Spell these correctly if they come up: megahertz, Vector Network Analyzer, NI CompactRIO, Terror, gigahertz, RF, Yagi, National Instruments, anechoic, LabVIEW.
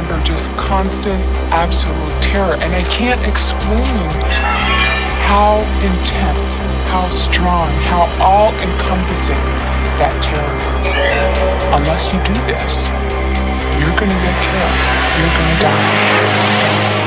remember just constant, absolute terror. And I can't explain how intense, how strong, how all-encompassing that terror is. Unless you do this, you're gonna get killed. You're gonna die.